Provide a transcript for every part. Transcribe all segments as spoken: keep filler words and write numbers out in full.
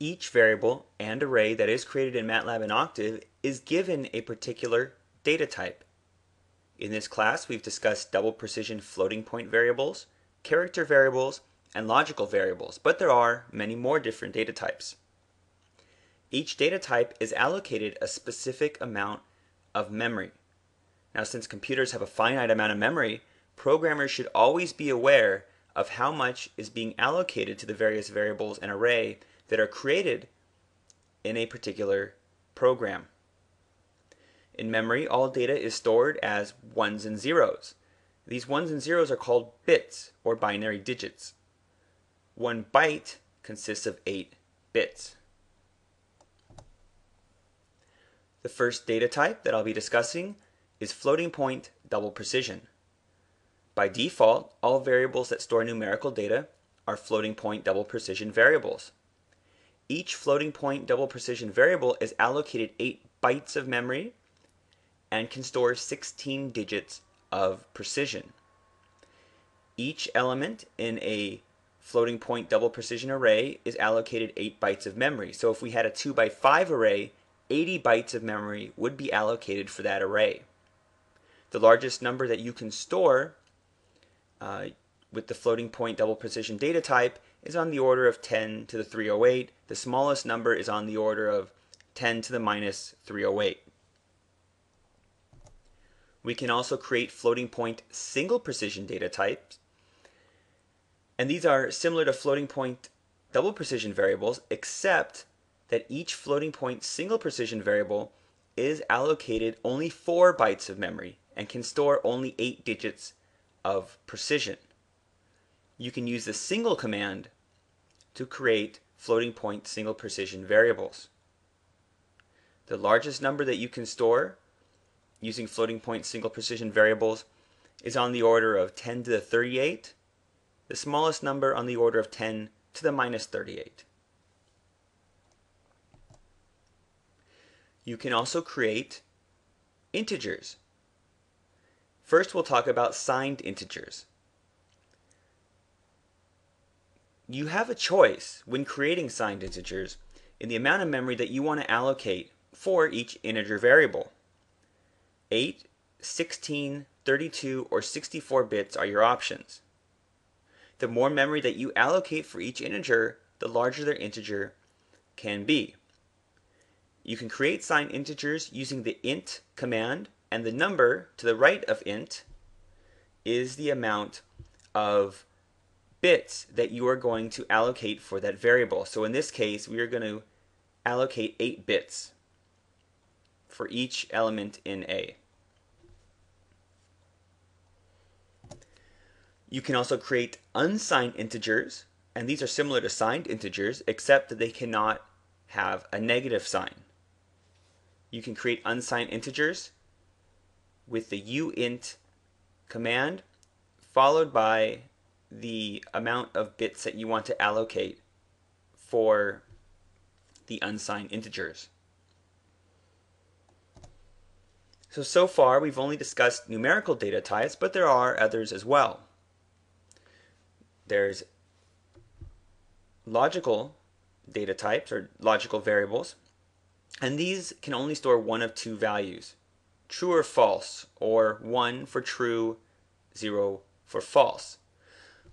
Each variable and array that is created in MATLAB and Octave is given a particular data type. In this class, we've discussed double precision floating point variables, character variables, and logical variables, but there are many more different data types. Each data type is allocated a specific amount of memory. Now, since computers have a finite amount of memory, programmers should always be aware of how much is being allocated to the various variables and array that are created in a particular program. In memory, all data is stored as ones and zeros. These ones and zeros are called bits or binary digits. One byte consists of eight bits. The first data type that I'll be discussing is floating point double precision. By default, all variables that store numerical data are floating point double precision variables. Each floating point double precision variable is allocated eight bytes of memory and can store sixteen digits of precision. Each element in a floating point double precision array is allocated eight bytes of memory. So if we had a two by five array, eighty bytes of memory would be allocated for that array. The largest number that you can store uh, with the floating point double precision data type is on the order of ten to the three hundred eight. The smallest number is on the order of ten to the minus three hundred eight. We can also create floating point single precision data types. And these are similar to floating point double precision variables, except that each floating point single precision variable is allocated only four bytes of memory and can store only eight digits of precision. You can use the single command to create floating point single precision variables. The largest number that you can store using floating point single precision variables is on the order of ten to the thirty-eight, the smallest number on the order of ten to the minus thirty-eight. You can also create integers. First, we'll talk about signed integers. You have a choice when creating signed integers in the amount of memory that you want to allocate for each integer variable. eight, sixteen, thirty-two, or sixty-four bits are your options. The more memory that you allocate for each integer, the larger their integer can be. You can create signed integers using the int command, and the number to the right of int is the amount of bits that you are going to allocate for that variable. So in this case, we are going to allocate eight bits for each element in A. You can also create unsigned integers, and these are similar to signed integers, except that they cannot have a negative sign. You can create unsigned integers with the uint command, followed by the amount of bits that you want to allocate for the unsigned integers. So, so far we've only discussed numerical data types, but there are others as well. There's logical data types or logical variables, and these can only store one of two values, true or false, or one for true, zero for false.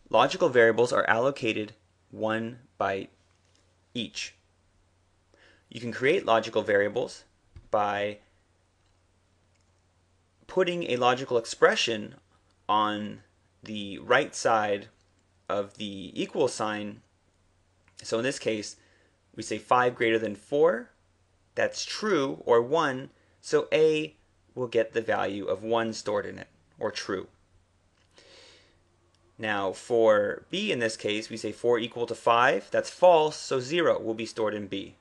Logical variables are allocated one byte each. You can create logical variables by putting a logical expression on the right side of the equal sign. So in this case, we say five greater than four, that's true, or one, so A will get the value of one stored in it, or true. Now for B in this case, we say four equal to five, that's false, so zero will be stored in B.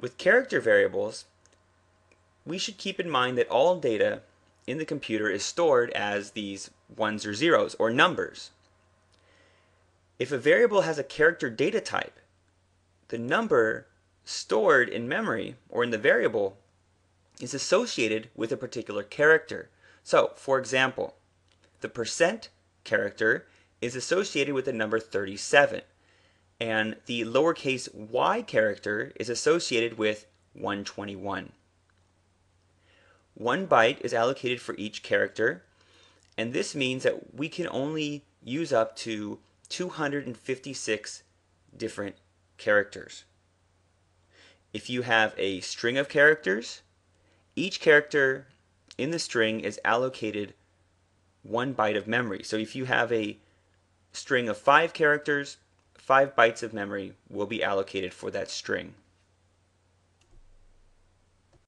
With character variables, we should keep in mind that all data in the computer is stored as these ones or zeros, or numbers. If a variable has a character data type, the number stored in memory, or in the variable, is associated with a particular character. So, for example, the percent character is associated with the number thirty-seven, and the lowercase y character is associated with one twenty-one. One byte is allocated for each character, and this means that we can only use up to two hundred fifty-six different characters. If you have a string of characters, each character in the string is allocated one byte of memory. So if you have a string of five characters, five bytes of memory will be allocated for that string.